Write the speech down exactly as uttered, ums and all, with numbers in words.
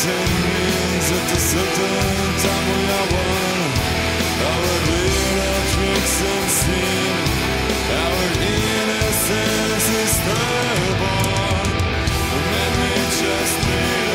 Scenes at a certain time we are one. Our little tricks unseen, our innocence is reborn. Let me just be.